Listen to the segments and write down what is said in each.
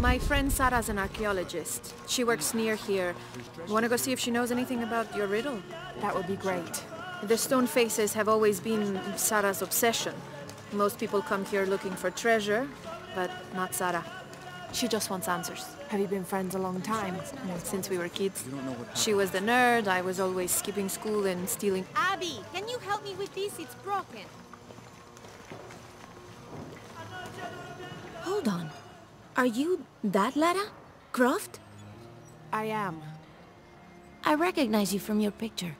My friend Sarah's an archaeologist. She works near here. Want to go see if she knows anything about your riddle? That would be great. The stone faces have always been Sarah's obsession. Most people come here looking for treasure, but not Sarah. She just wants answers. Have you been friends a long time? No, since we were kids. She was the nerd, I was always skipping school and stealing. Abby, can you help me with this? It's broken. Hold on. Are you that Lara Croft? I am. I recognize you from your picture.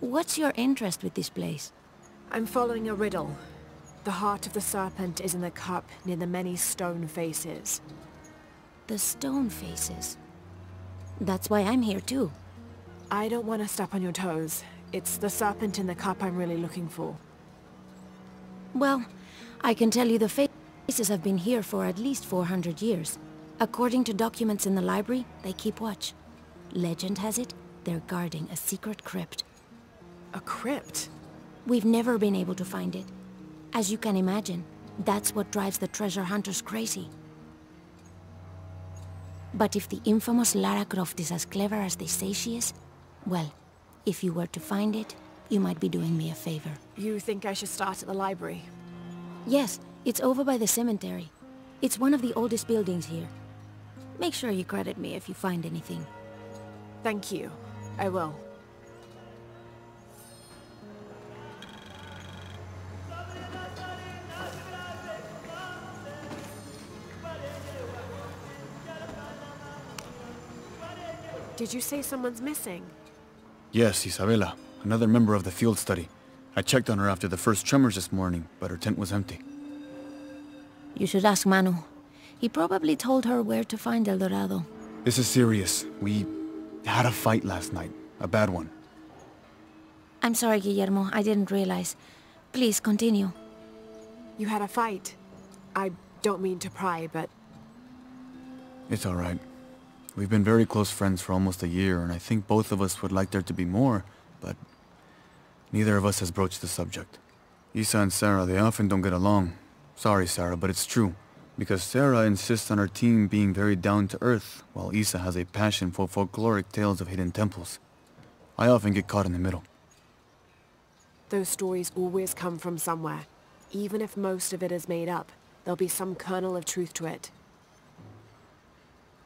What's your interest with this place? I'm following a riddle. The heart of the serpent is in the cup near the many stone faces. The stone faces? That's why I'm here too. I don't want to step on your toes. It's the serpent in the cup I'm really looking for. Well, I can tell you the faces have been here for at least 400 years. According to documents in the library, they keep watch. Legend has it, they're guarding a secret crypt. A crypt? We've never been able to find it. As you can imagine, that's what drives the treasure hunters crazy. But if the infamous Lara Croft is as clever as they say she is, well, if you were to find it, you might be doing me a favor. You think I should start at the library? Yes, it's over by the cemetery. It's one of the oldest buildings here. Make sure you credit me if you find anything. Thank you. I will. Did you say someone's missing? Yes, Isabella, another member of the field study. I checked on her after the first tremors this morning, but her tent was empty. You should ask Manu. He probably told her where to find El Dorado. This is serious. We had a fight last night. A bad one. I'm sorry, Guillermo. I didn't realize. Please, continue. You had a fight. I don't mean to pry, but... It's all right. We've been very close friends for almost a year, and I think both of us would like there to be more, but neither of us has broached the subject. Isa and Sarah, they often don't get along. Sorry, Sarah, but it's true, because Sarah insists on her team being very down-to-earth, while Isa has a passion for folkloric tales of hidden temples. I often get caught in the middle. Those stories always come from somewhere. Even if most of it is made up, there'll be some kernel of truth to it.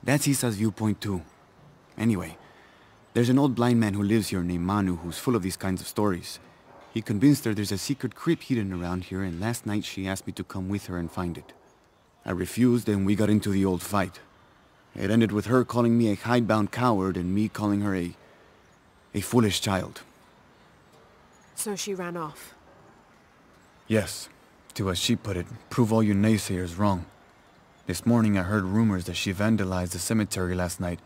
That's Isa's viewpoint too. Anyway, there's an old blind man who lives here named Manu who's full of these kinds of stories. He convinced her there's a secret crypt hidden around here, and last night she asked me to come with her and find it. I refused, and we got into the old fight. It ended with her calling me a hidebound coward and me calling her a foolish child. So she ran off? Yes. To, as she put it, prove all you naysayers wrong. This morning I heard rumors that she vandalized the cemetery last night.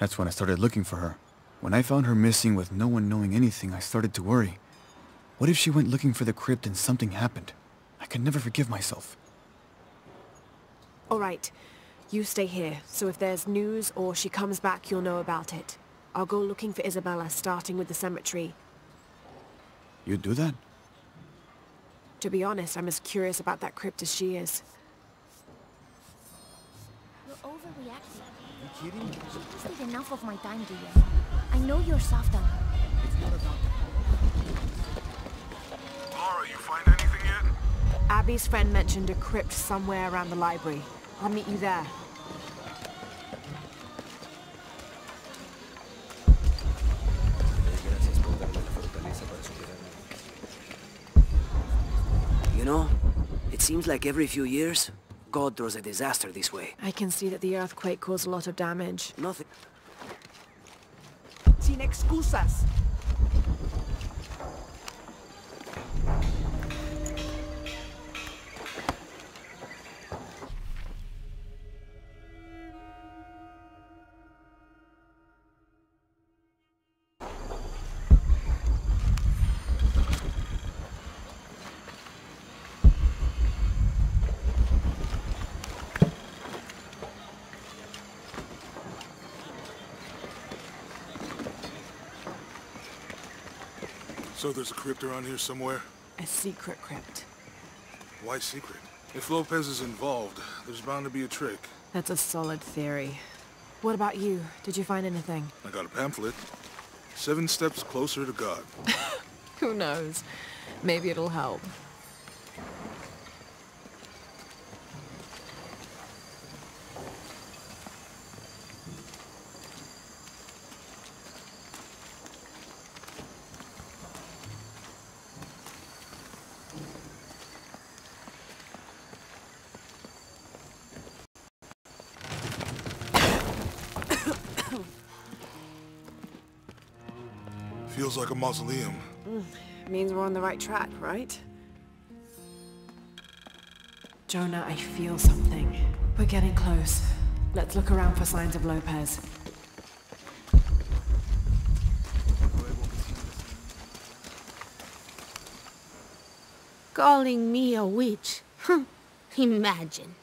That's when I started looking for her. When I found her missing with no one knowing anything, I started to worry. What if she went looking for the crypt and something happened? I could never forgive myself. All right. You stay here, so if there's news or she comes back, you'll know about it. I'll go looking for Isabella, starting with the cemetery. You'd do that? To be honest, I'm as curious about that crypt as she is. You just need enough of my time, Guillermo. I know you're soft on her. It's not about that. Lara, you find anything yet? Abby's friend mentioned a crypt somewhere around the library. I'll meet you there. You know, it seems like every few years, God draws a disaster this way. I can see that the earthquake caused a lot of damage. Nothing. Sin excusas. So there's a crypt around here somewhere? A secret crypt. Why secret? If Lopez is involved, there's bound to be a trick. That's a solid theory. What about you? Did you find anything? I got a pamphlet. 7 steps closer to God. Who knows? Maybe it'll help. Feels like a mausoleum. Means we're on the right track, right? Jonah, I feel something. We're getting close. Let's look around for signs of Lopez. Calling me a witch? Imagine.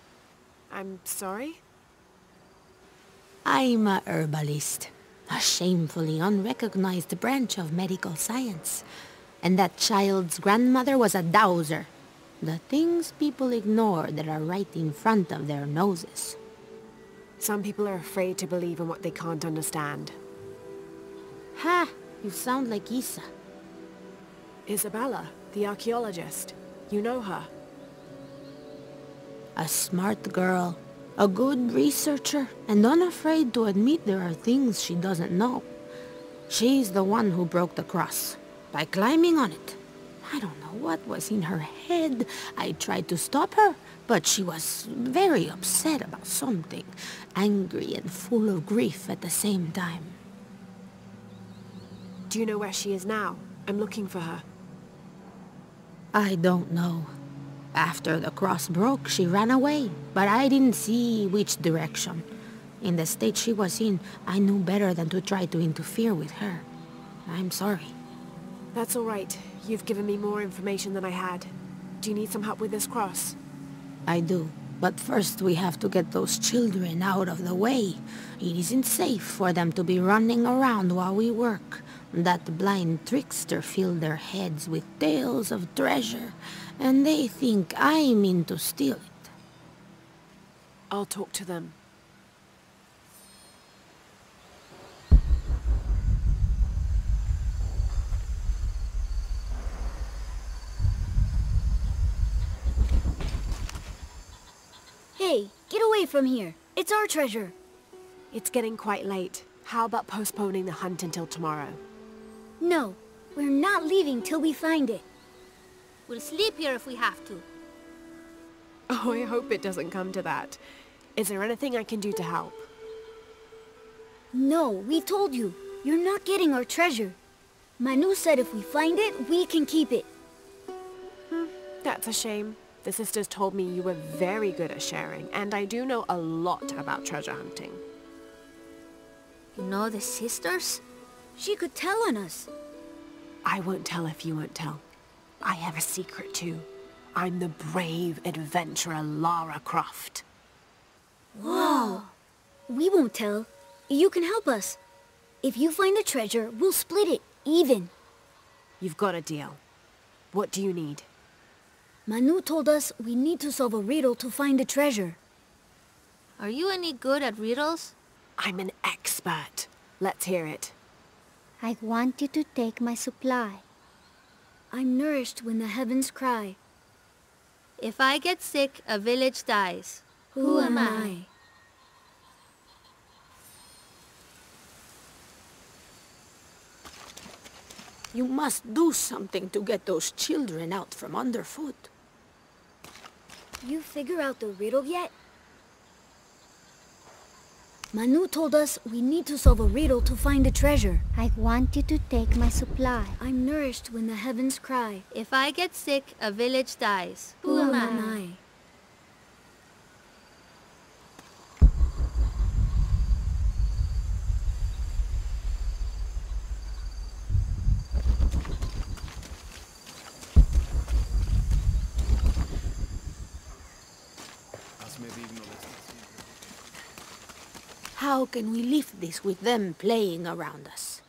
I'm sorry? I'm a herbalist. A shamefully unrecognized branch of medical science. And that child's grandmother was a dowser. The things people ignore that are right in front of their noses. Some people are afraid to believe in what they can't understand. Ha! You sound like Isa. Isabella, the archaeologist. You know her. A smart girl. A good researcher, and unafraid to admit there are things she doesn't know. She's the one who broke the cross, by climbing on it. I don't know what was in her head. I tried to stop her, but she was very upset about something, angry and full of grief at the same time. Do you know where she is now? I'm looking for her. I don't know. After the cross broke, she ran away, but I didn't see which direction. In the state she was in, I knew better than to try to interfere with her. I'm sorry. That's all right. You've given me more information than I had. Do you need some help with this cross? I do, but first we have to get those children out of the way. It isn't safe for them to be running around while we work. That blind trickster filled their heads with tales of treasure. And they think I mean to steal it. I'll talk to them. Hey, get away from here. It's our treasure. It's getting quite late. How about postponing the hunt until tomorrow? No, we're not leaving till we find it. We'll sleep here if we have to. Oh, I hope it doesn't come to that. Is there anything I can do to help? No, we told you. You're not getting our treasure. Manu said if we find it, we can keep it. That's a shame. The sisters told me you were very good at sharing, and I do know a lot about treasure hunting. You know the sisters? She could tell on us. I won't tell if you won't tell. I have a secret, too. I'm the brave adventurer Lara Croft. Whoa! We won't tell. You can help us. If you find the treasure, we'll split it, even. You've got a deal. What do you need? Manu told us we need to solve a riddle to find the treasure. Are you any good at riddles? I'm an expert. Let's hear it. I want you to take my supply. I'm nourished when the heavens cry. If I get sick, a village dies. Who am I? You must do something to get those children out from underfoot. You figure out the riddle yet? Manu told us we need to solve a riddle to find the treasure. I want you to take my supply. I'm nourished when the heavens cry. If I get sick, a village dies. Who am I? How can we leave this with them playing around us?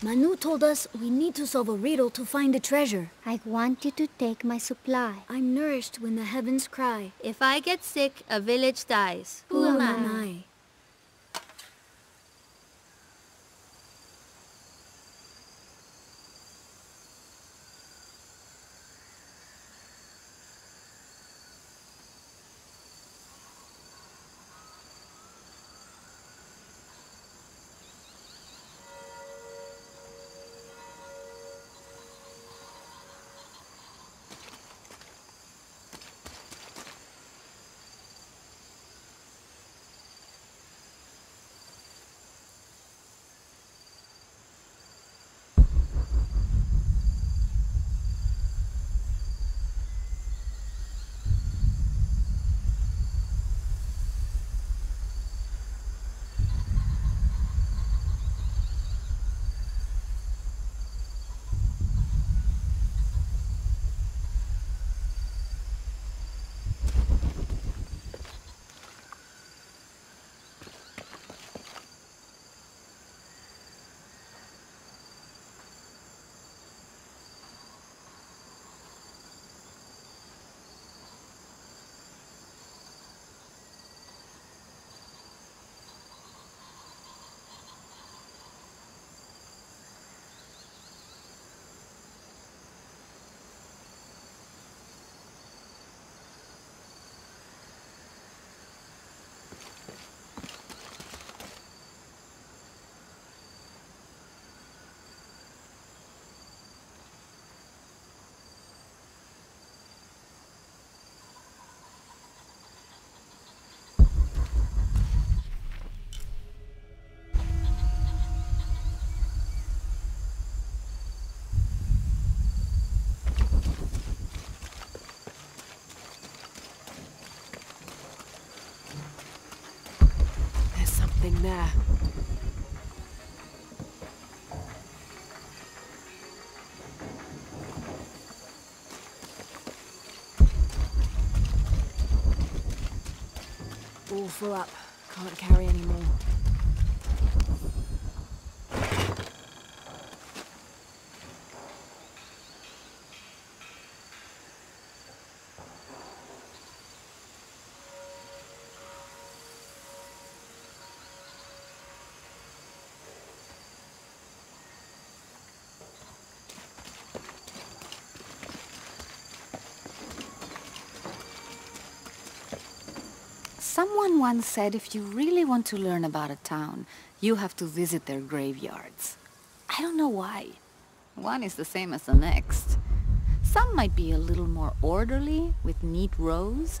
Manu told us we need to solve a riddle to find the treasure. I want you to take my supply. I'm nourished when the heavens cry. If I get sick, a village dies. Who am I? There. All full up. Can't carry any more. Someone once said if you really want to learn about a town, you have to visit their graveyards. I don't know why. One is the same as the next. Some might be a little more orderly, with neat rows,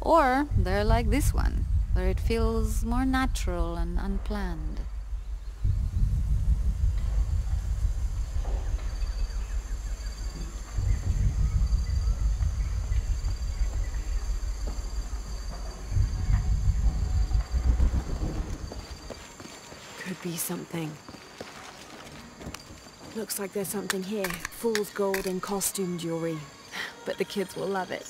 or they're like this one, where it feels more natural and unplanned. Be something. Looks like there's something here. Fool's gold and costume jewelry. But the kids will love it.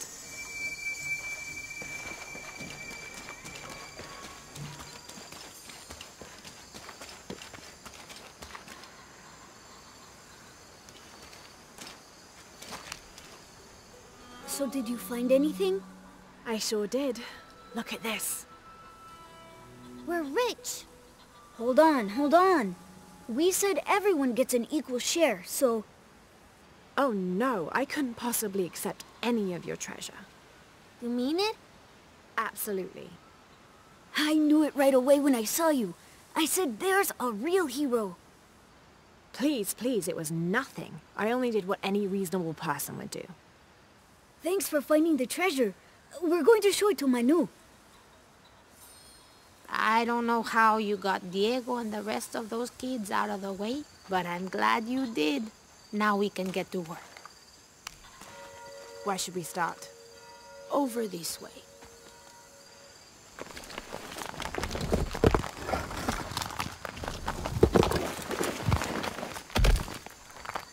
So did you find anything? I sure did. Look at this. We're rich! Hold on, hold on. We said everyone gets an equal share, so... Oh no, I couldn't possibly accept any of your treasure. You mean it? Absolutely. I knew it right away when I saw you. I said there's a real hero. Please, please, it was nothing. I only did what any reasonable person would do. Thanks for finding the treasure. We're going to show it to Manu. I don't know how you got Diego and the rest of those kids out of the way, but I'm glad you did. Now we can get to work. Where should we start? Over this way.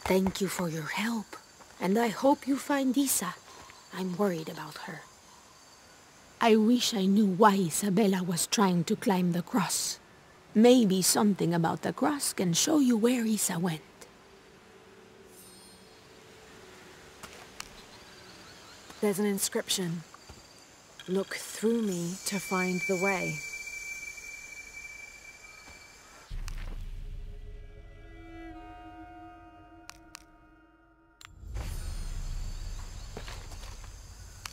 Thank you for your help, and I hope you find Isa. I'm worried about her. I wish I knew why Isabella was trying to climb the cross. Maybe something about the cross can show you where Isa went. There's an inscription. Look through me to find the way.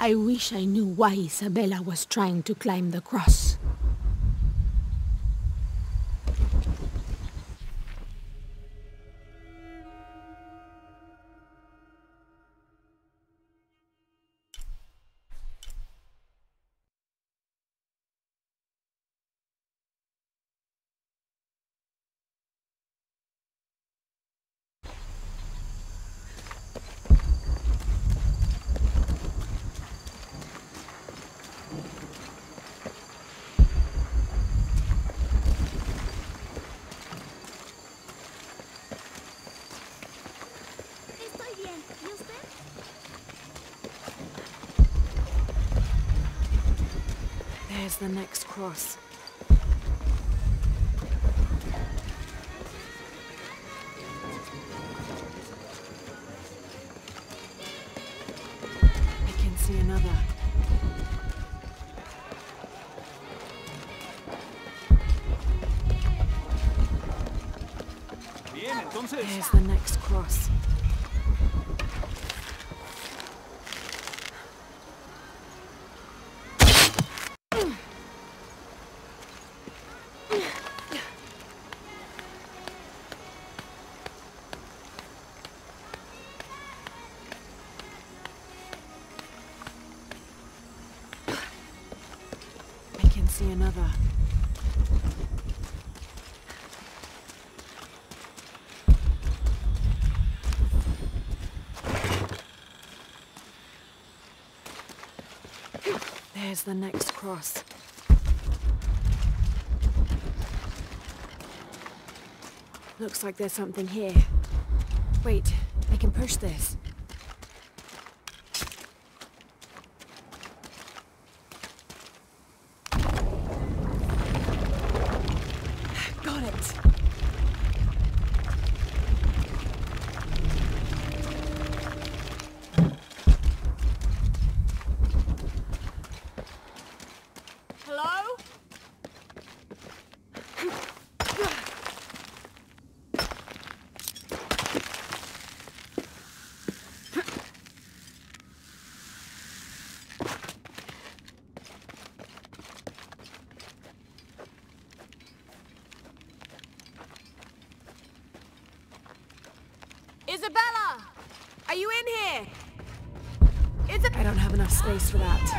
I wish I knew why Isabella was trying to climb the cross. The next cross. I can see another. There's the next cross. Another. There's the next cross. Looks like there's something here. Wait, I can push this. Isabella! Are you in here? I don't have enough space for that.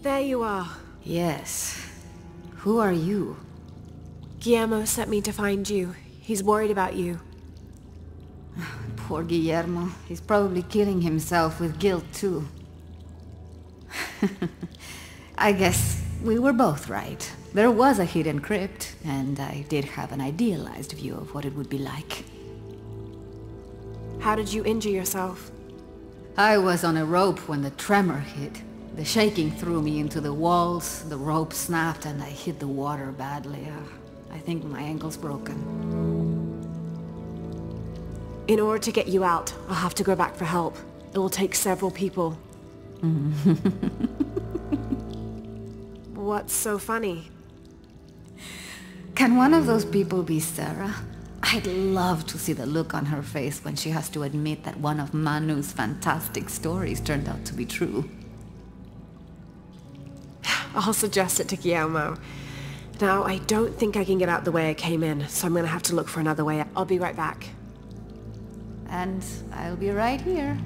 There you are. Yes. Who are you? Guillermo sent me to find you. He's worried about you. Poor Guillermo. He's probably killing himself with guilt too. I guess we were both right. There was a hidden crypt, and I did have an idealized view of what it would be like. How did you injure yourself? I was on a rope when the tremor hit. The shaking threw me into the walls, the rope snapped, and I hit the water badly. I think my ankle's broken. In order to get you out, I'll have to go back for help. It will take several people. What's so funny? Can one of those people be Sarah? I'd love to see the look on her face when she has to admit that one of Manu's fantastic stories turned out to be true. I'll suggest it to Guillermo. Now, I don't think I can get out the way I came in, so I'm gonna have to look for another way. I'll be right back. And I'll be right here.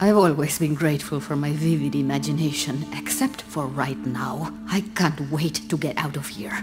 I've always been grateful for my vivid imagination, except for right now. I can't wait to get out of here.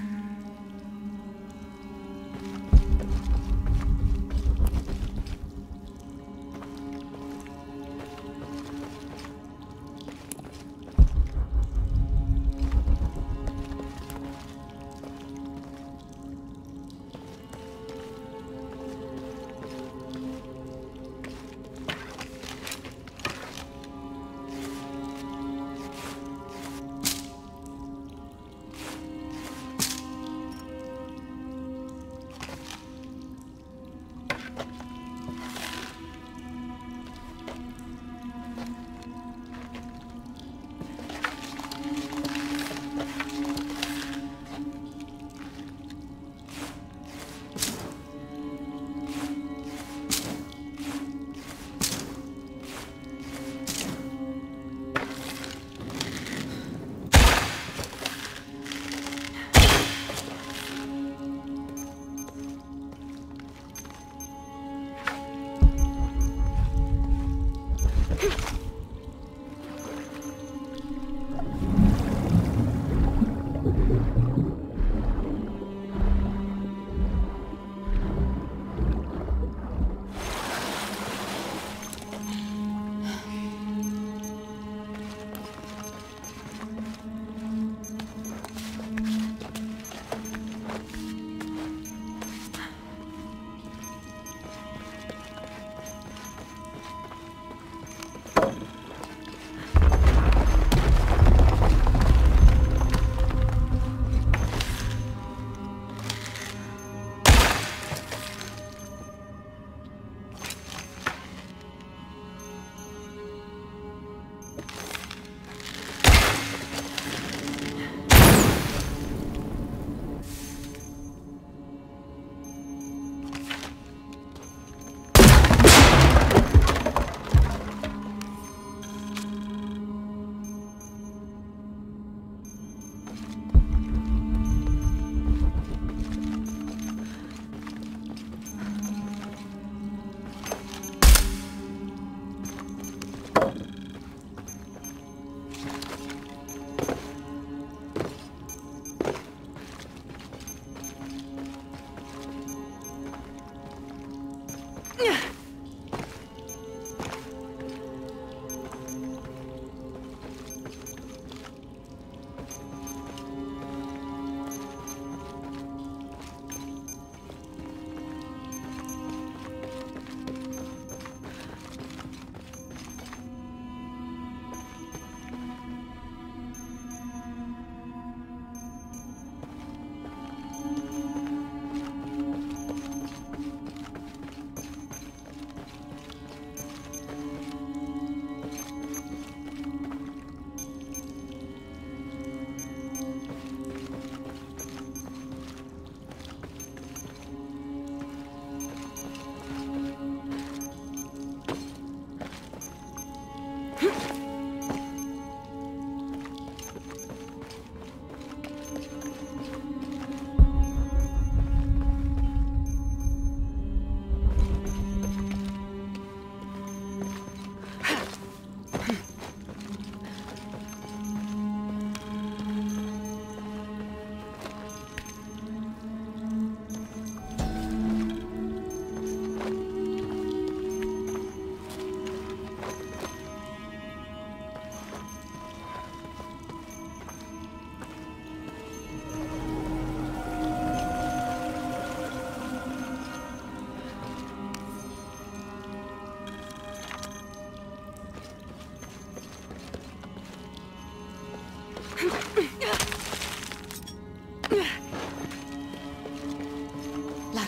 Lara,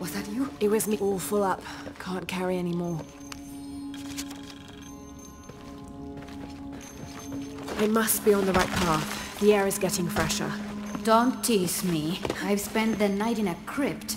was that you? It was me. All full up. Can't carry any more. I must be on the right path. The air is getting fresher. Don't tease me. I've spent the night in a crypt.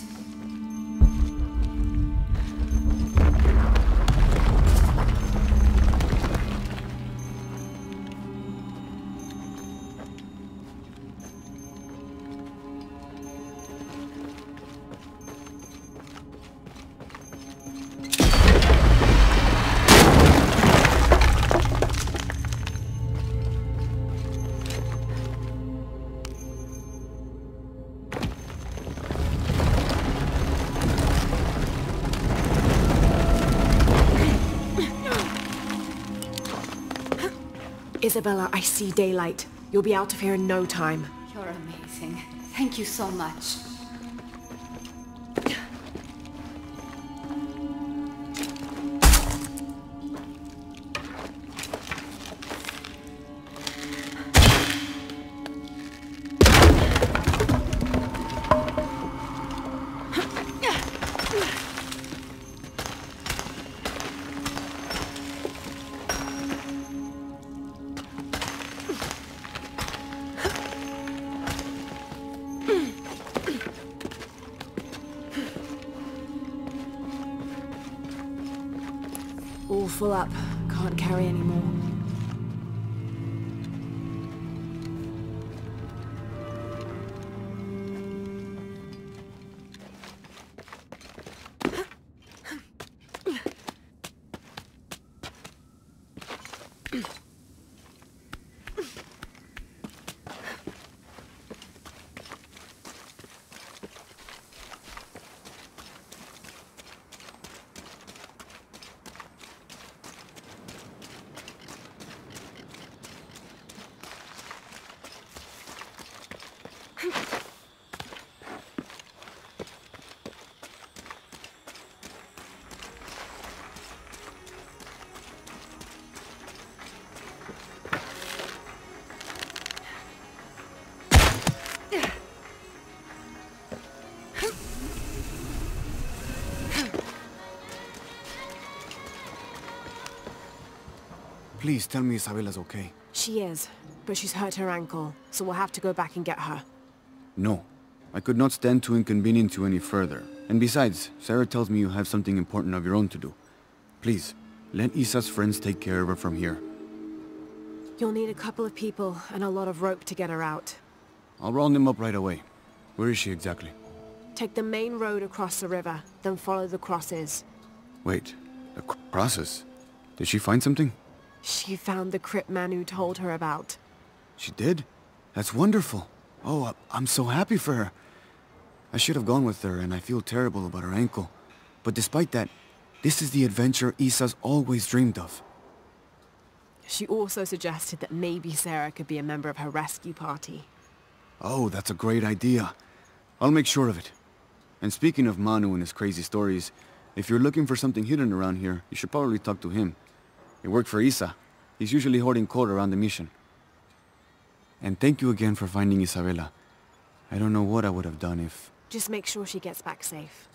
Isabella, I see daylight. You'll be out of here in no time. You're amazing. Thank you so much. All full up. Can't carry any more. Please tell me Isabella's okay. She is, but she's hurt her ankle, so we'll have to go back and get her. No, I could not stand to inconvenience you any further. And besides, Sarah tells me you have something important of your own to do. Please, let Isa's friends take care of her from here. You'll need a couple of people and a lot of rope to get her out. I'll round them up right away. Where is she exactly? Take the main road across the river, then follow the crosses. Wait, the crosses? Did she find something? She found the crypt Manu told her about. She did? That's wonderful. Oh, I'm so happy for her. I should have gone with her, and I feel terrible about her ankle. But despite that, this is the adventure Isa's always dreamed of. She also suggested that maybe Sarah could be a member of her rescue party. Oh, that's a great idea. I'll make sure of it. And speaking of Manu and his crazy stories, if you're looking for something hidden around here, you should probably talk to him. It worked for Isa. He's usually hoarding coal around the mission. And thank you again for finding Isabella. I don't know what I would have done if... Just make sure she gets back safe.